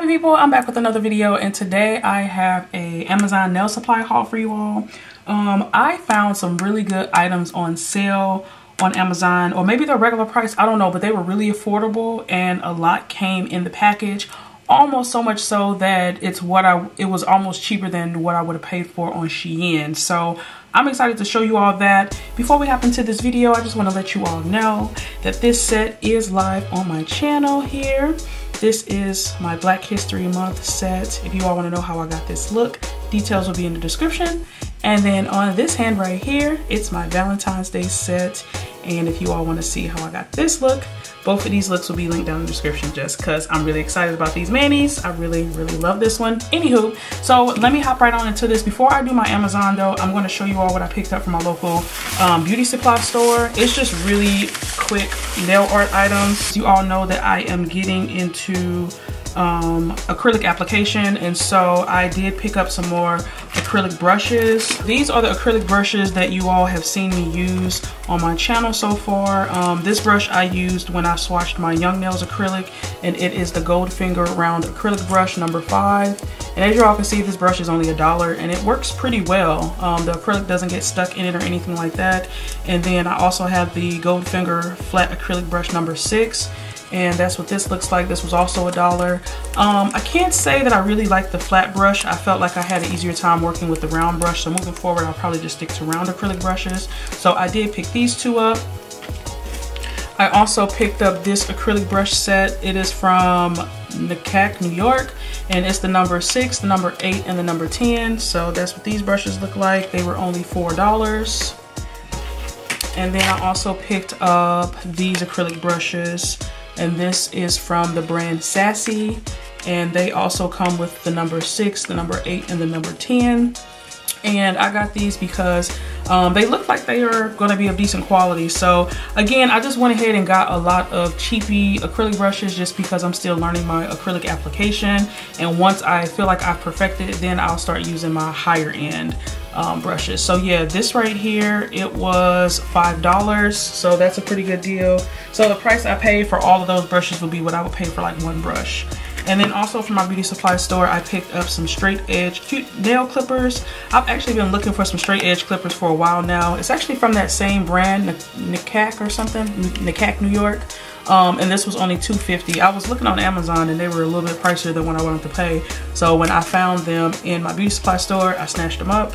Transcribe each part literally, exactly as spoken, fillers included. hobby people, I'm back with another video, and today I have a Amazon nail supply haul for you all. Um, I found some really good items on sale on Amazon, or maybe they're regular price, I don't know, but they were really affordable and a lot came in the package. Almost so much so that it's what I it was almost cheaper than what I would have paid for on Shein. So I'm excited to show you all that. Before we hop into this video, I just want to let you all know that this set is live on my channel here. This is my Black History Month set. If you all want to know how I got this look, details will be in the description. And then on this hand right here, it's my Valentine's Day set. And if you all want to see how I got this look, both of these looks will be linked down in the description just because I'm really excited about these manis. I really, really love this one. Anywho, so let me hop right on into this. Before I do my Amazon though, I'm going to show you all what I picked up from my local um, beauty supply store. It's just really quick nail art items. You all know that I am getting into um, acrylic application, and so I did pick up some more acrylic brushes. These are the acrylic brushes that you all have seen me use on my channel so far. Um, this brush I used when I swatched my Young Nails acrylic, and it is the Goldfinger round acrylic brush number five. And as you all can see, this brush is only a dollar and it works pretty well. Um, the acrylic doesn't get stuck in it or anything like that. And then I also have the Goldfinger flat acrylic brush number six. And that's what this looks like. This was also a dollar. Um, I can't say that I really like the flat brush. I felt like I had an easier time working with the round brush. So moving forward, I'll probably just stick to round acrylic brushes. So I did pick these two up. I also picked up this acrylic brush set. It is from Nikak, New York, and it's the number six, the number eight, and the number ten. So that's what these brushes look like. They were only four dollars. And then I also picked up these acrylic brushes. And this is from the brand Sassy, and they also come with the number six, the number eight, and the number ten. And I got these because um, they look like they are going to be of decent quality. So again, I just went ahead and got a lot of cheapy acrylic brushes just because I'm still learning my acrylic application, and once I feel like I've perfected it, then I'll start using my higher end um, brushes. So yeah, this right here, it was five dollars, so that's a pretty good deal. So the price I paid for all of those brushes would be what I would pay for like one brush. And then also from my beauty supply store, I picked up some straight edge cute nail clippers. I've actually been looking for some straight edge clippers for a while now. It's actually from that same brand, Nikak or something, Nikak, New York. Um, and this was only two fifty. I was looking on Amazon and they were a little bit pricier than what I wanted to pay. So when I found them in my beauty supply store, I snatched them up.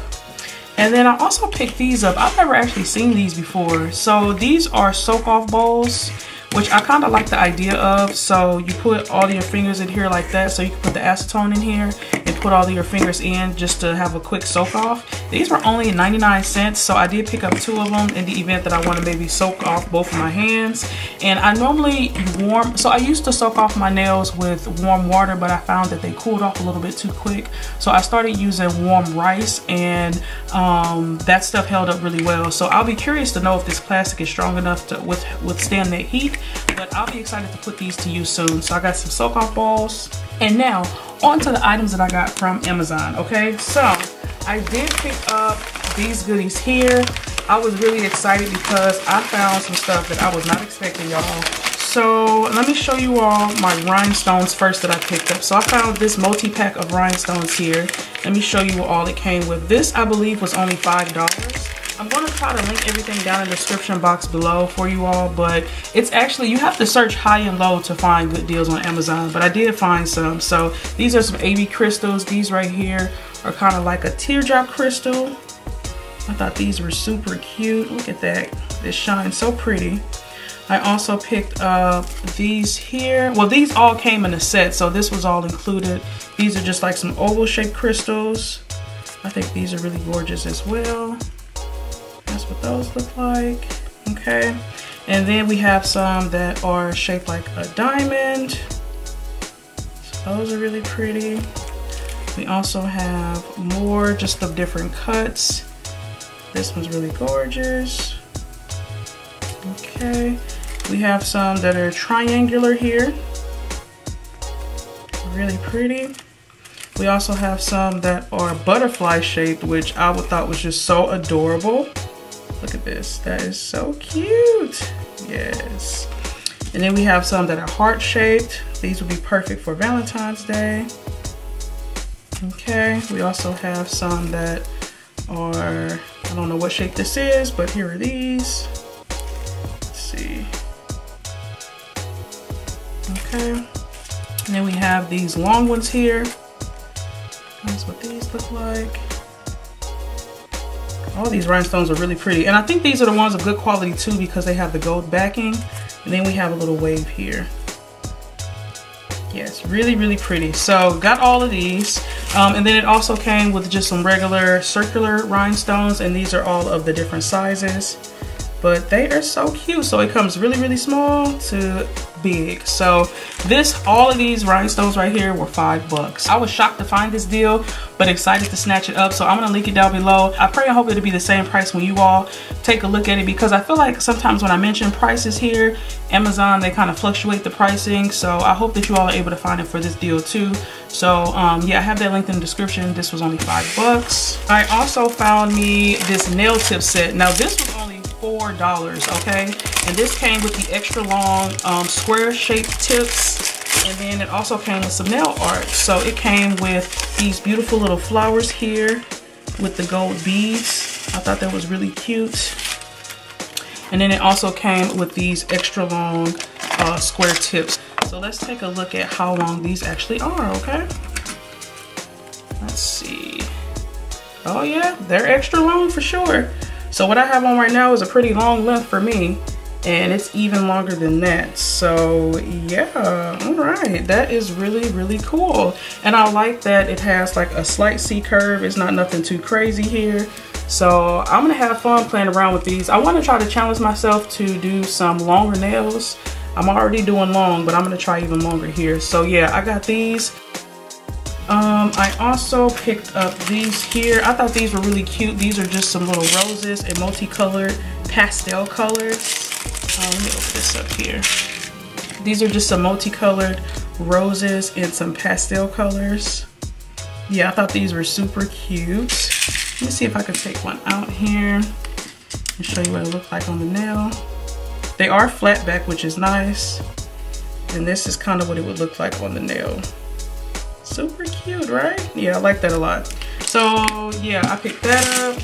And then I also picked these up. I've never actually seen these before. So these are soak off bowls, which I kind of like the idea of. So you put all of your fingers in here like that. So you can put the acetone in here and put all of your fingers in just to have a quick soak off. These were only ninety-nine cents. So I did pick up two of them in the event that I want to maybe soak off both of my hands. And I normally warm, so I used to soak off my nails with warm water, but I found that they cooled off a little bit too quick. So I started using warm rice, and um, that stuff held up really well. So I'll be curious to know if this plastic is strong enough to with, withstand that heat. But I'll be excited to put these to use soon. So I got some soak off balls. And now on to the items that I got from Amazon. Okay, so I did pick up these goodies here. I was really excited because I found some stuff that I was not expecting, y'all. So let me show you all my rhinestones first that I picked up. So I found this multi-pack of rhinestones here. Let me show you all it came with. This I believe was only five dollars. I'm going to try to link everything down in the description box below for you all, but it's actually, you have to search high and low to find good deals on Amazon, but I did find some. So these are some A B crystals. These right here are kind of like a teardrop crystal. I thought these were super cute. Look at that. This shines so pretty. I also picked up these here. Well, these all came in a set, so this was all included. These are just like some oval shaped crystals. I think these are really gorgeous as well. That's what those look like. Okay, and then we have some that are shaped like a diamond, so those are really pretty. We also have more just of different cuts. This one's really gorgeous. Okay, we have some that are triangular here, really pretty. We also have some that are butterfly shaped, which I thought was just so adorable. Look at this, that is so cute. Yes. And then we have some that are heart-shaped. These would be perfect for Valentine's Day. Okay, we also have some that are, I don't know what shape this is, but here are these. Let's see. Okay, and then we have these long ones here. That's what these look like. All these rhinestones are really pretty. And I think these are the ones of good quality too, because they have the gold backing. And then we have a little wave here. Yes, really, really pretty. So got all of these. Um, and then it also came with just some regular circular rhinestones. And these are all of the different sizes. But they are so cute. So it comes really, really small to big. So this, all of these rhinestones right here were five bucks. I was shocked to find this deal, but excited to snatch it up. So I'm gonna link it down below. I pray and hope it'll be the same price when you all take a look at it, because I feel like sometimes when I mention prices here, Amazon, they kind of fluctuate the pricing. So I hope that you all are able to find it for this deal too. So um, yeah, I have that linked in the description. This was only five bucks. I also found me this nail tip set. Now this was only four dollars, okay, and this came with the extra long um, square shaped tips, and then it also came with some nail art. So it came with these beautiful little flowers here with the gold beads. I thought that was really cute. And then it also came with these extra long uh, square tips. So let's take a look at how long these actually are. Okay, let's see. Oh yeah, they're extra long for sure. So what I have on right now is a pretty long length for me, and it's even longer than that. So yeah, all right, that is really, really cool. And I like that it has like a slight C curve. It's not nothing too crazy here. So I'm gonna have fun playing around with these. I wanna try to challenge myself to do some longer nails. I'm already doing long, but I'm gonna try even longer here. So yeah, I got these. Um, I also picked up these here. I thought these were really cute. These are just some little roses and multicolored pastel colors. Um, let me open this up here. These are just some multicolored roses and some pastel colors. Yeah, I thought these were super cute. Let me see if I can take one out here and show you what it looked like on the nail. They are flat back, which is nice. And this is kind of what it would look like on the nail. Super cute, right? Yeah, I like that a lot. So yeah, I picked that up.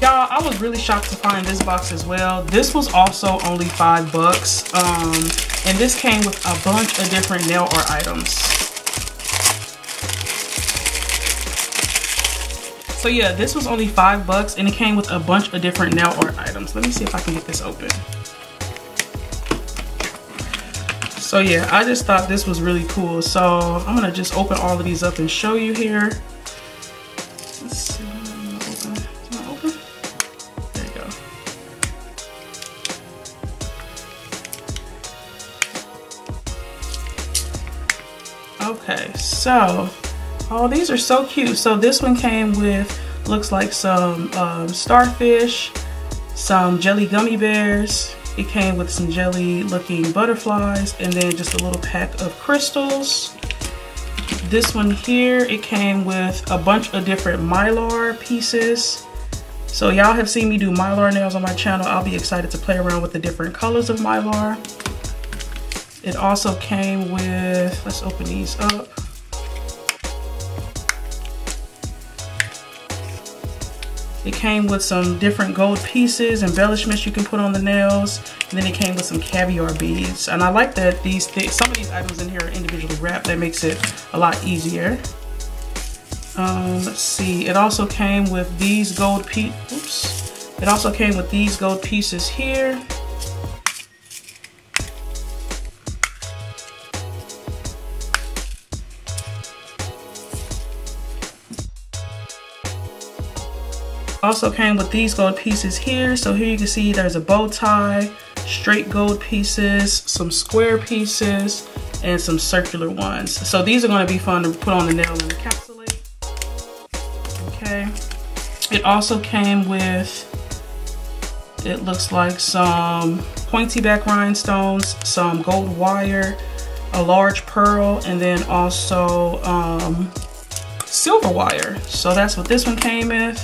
Y'all, I was really shocked to find this box as well. This was also only five bucks. Um, and this came with a bunch of different nail art items. So yeah, this was only five bucks and it came with a bunch of different nail art items. Let me see if I can get this open. So yeah, I just thought this was really cool. So I'm gonna just open all of these up and show you here. Let's see, I'm gonna open. Is it open? There you go. Okay, so, oh, these are so cute. So this one came with, looks like some um, starfish, some jelly gummy bears. It came with some jelly looking butterflies and then just a little pack of crystals. This one here, it came with a bunch of different Mylar pieces. So y'all have seen me do Mylar nails on my channel. I'll be excited to play around with the different colors of Mylar. It also came with, let's open these up. It came with some different gold pieces, embellishments you can put on the nails. And then it came with some caviar beads. And I like that these things, some of these items in here are individually wrapped. That makes it a lot easier. Um, let's see. It also came with these gold pieces. Oops. It also came with these gold pieces here. Also came with these gold pieces here. So here you can see there's a bow tie, straight gold pieces, some square pieces, and some circular ones. So these are gonna be fun to put on the nail and encapsulate. Okay. It also came with, it looks like some pointy back rhinestones, some gold wire, a large pearl, and then also um, silver wire. So that's what this one came with.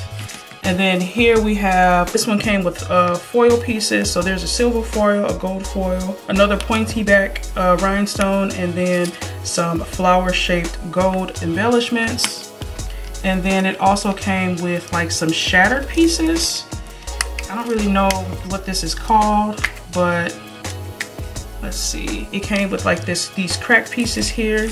And then here we have, this one came with uh, foil pieces. So there's a silver foil, a gold foil, another pointy back uh, rhinestone, and then some flower shaped gold embellishments. And then it also came with like some shattered pieces. I don't really know what this is called, but let's see. It came with like this, these crack pieces here,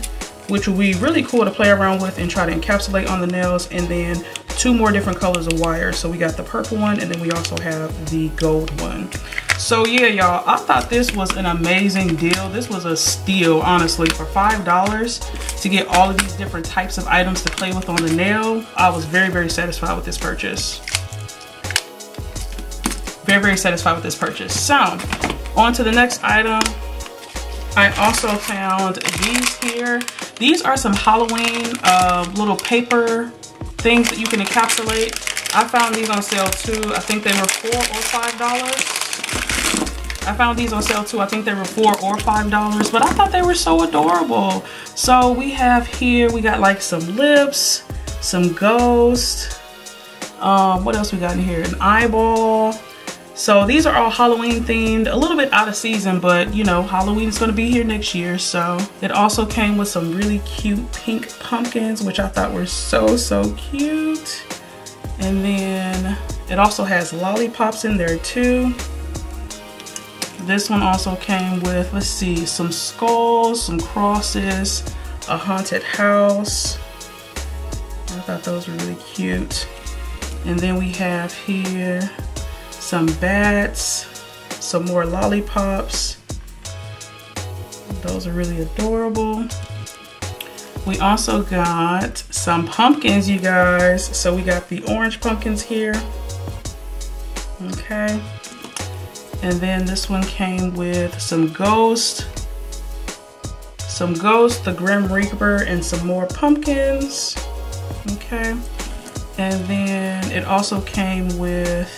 which will be really cool to play around with and try to encapsulate on the nails. And then two more different colors of wire. So we got the purple one, and then we also have the gold one. So yeah, y'all, I thought this was an amazing deal. This was a steal, honestly, for five dollars to get all of these different types of items to play with on the nail. I was very, very satisfied with this purchase. Very, very satisfied with this purchase. So on to the next item. I also found these here. These are some Halloween uh, little paper things that you can encapsulate. I found these on sale too. I think they were four or five dollars. I found these on sale too. I think they were four or five dollars, but I thought they were so adorable. So we have here, we got like some lips, some ghosts. Um, what else we got in here? An eyeball. So these are all Halloween themed, a little bit out of season, but you know, Halloween is going to be here next year. So it also came with some really cute pink pumpkins, which I thought were so, so cute. And then it also has lollipops in there too. This one also came with, let's see, some skulls, some crosses, a haunted house. I thought those were really cute. And then we have here some bats, some more lollipops. Those are really adorable. We also got some pumpkins, you guys. So we got the orange pumpkins here. Okay. And then this one came with some ghosts. Some ghosts, the Grim Reaper, and some more pumpkins. Okay. And then it also came with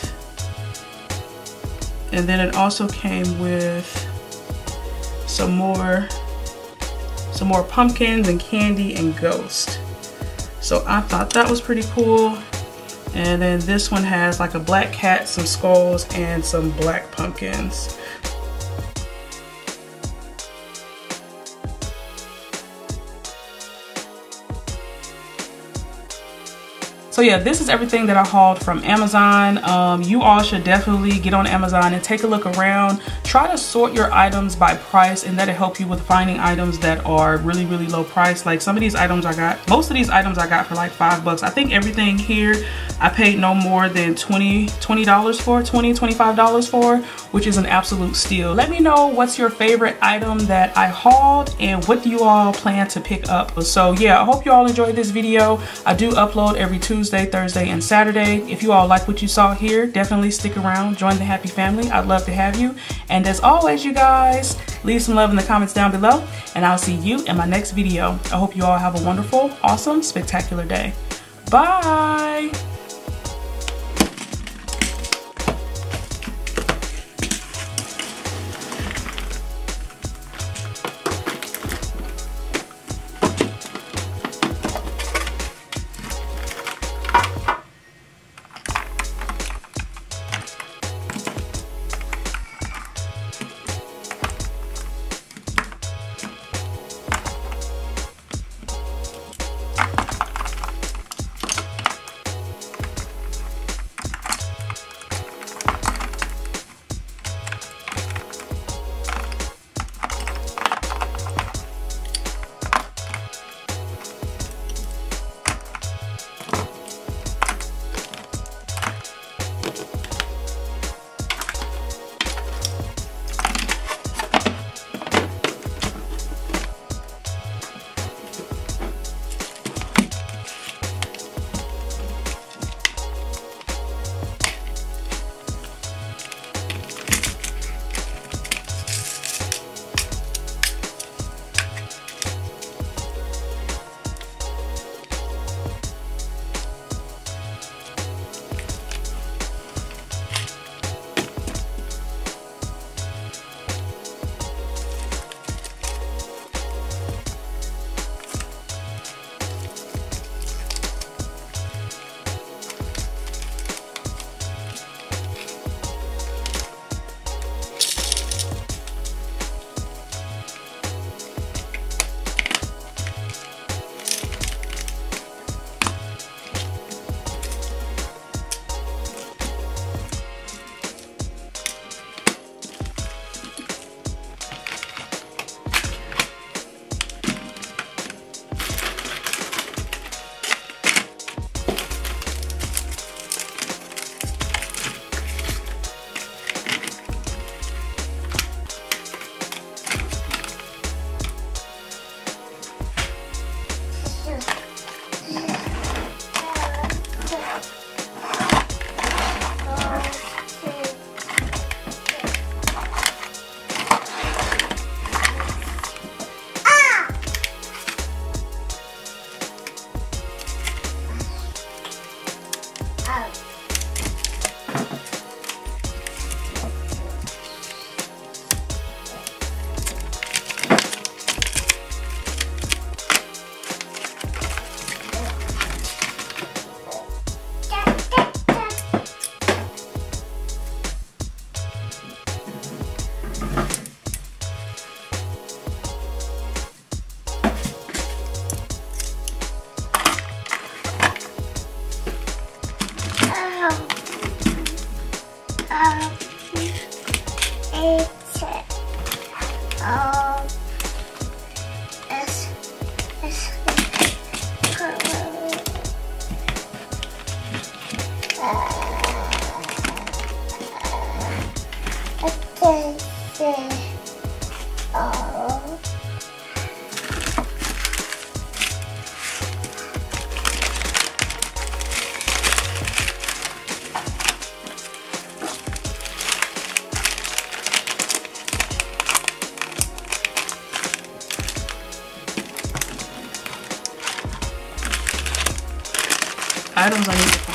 And then it also came with some more, some more pumpkins and candy and ghost. So I thought that was pretty cool. And then this one has like a black cat, some skulls, and some black pumpkins. So yeah, this is everything that I hauled from Amazon. Um, you all should definitely get on Amazon and take a look around. Try to sort your items by price, and that'll help you with finding items that are really, really low price. Like some of these items I got, most of these items I got for like five bucks. I think everything here I paid no more than twenty dollars for, twenty dollars, twenty-five dollars for, which is an absolute steal. Let me know what's your favorite item that I hauled and what do you all plan to pick up. So yeah, I hope you all enjoyed this video. I do upload every Tuesday, Tuesday, Thursday, and Saturday. If you all like what you saw here, definitely stick around, join the happy family. I'd love to have you. And as always, you guys, leave some love in the comments down below, and I'll see you in my next video. I hope you all have a wonderful, awesome, spectacular day. Bye. I don't like it.